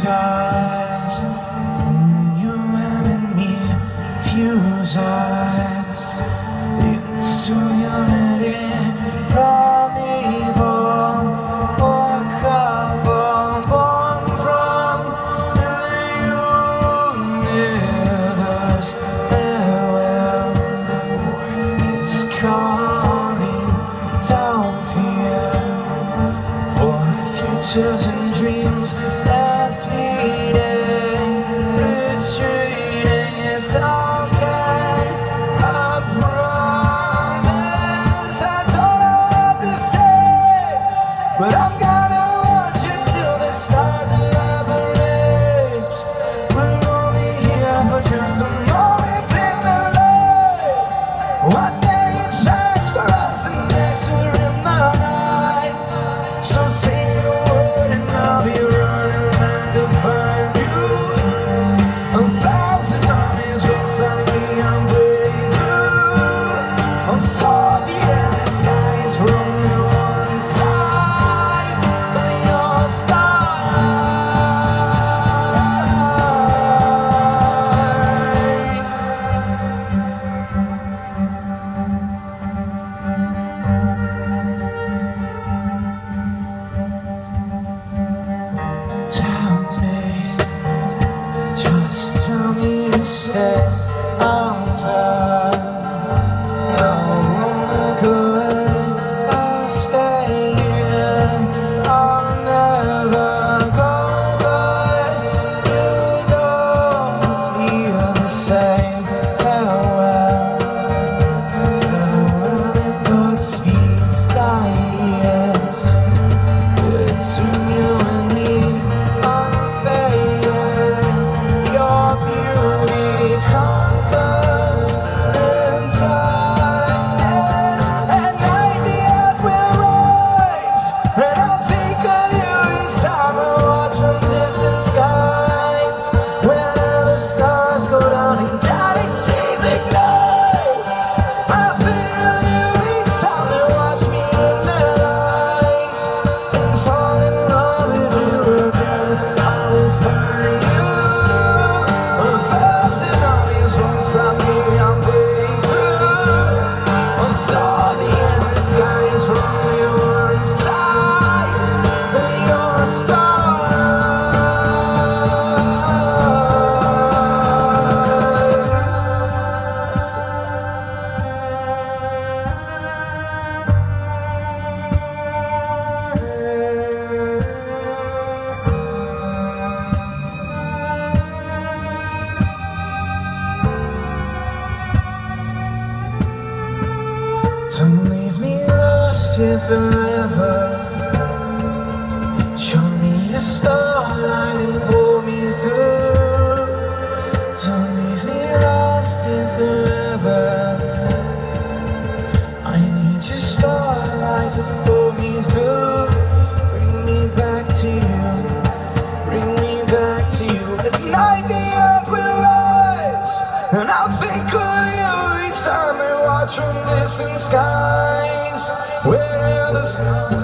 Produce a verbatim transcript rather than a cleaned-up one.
stars, you and me fuse us into unity from evil, born, born from the universe. The world is calling down fear for futures and dreams. But I'm gonna watch until the stars evaporate. We're only here for just a moment in the light. One day it shines for us and next we're in the night. So say the word and I'll be running back to find you. A thousand armies outside me, I'm waiting through. I'm sorry and the sky is rolling on side. Don't leave me lost here forever. Show me a starlight and pull me through. Don't leave me lost here forever. I need your starlight to pull me through. Bring me back to you. Bring me back to you. At night the earth will rise, and I'll think of you each time we watch from distant skies. Where the stars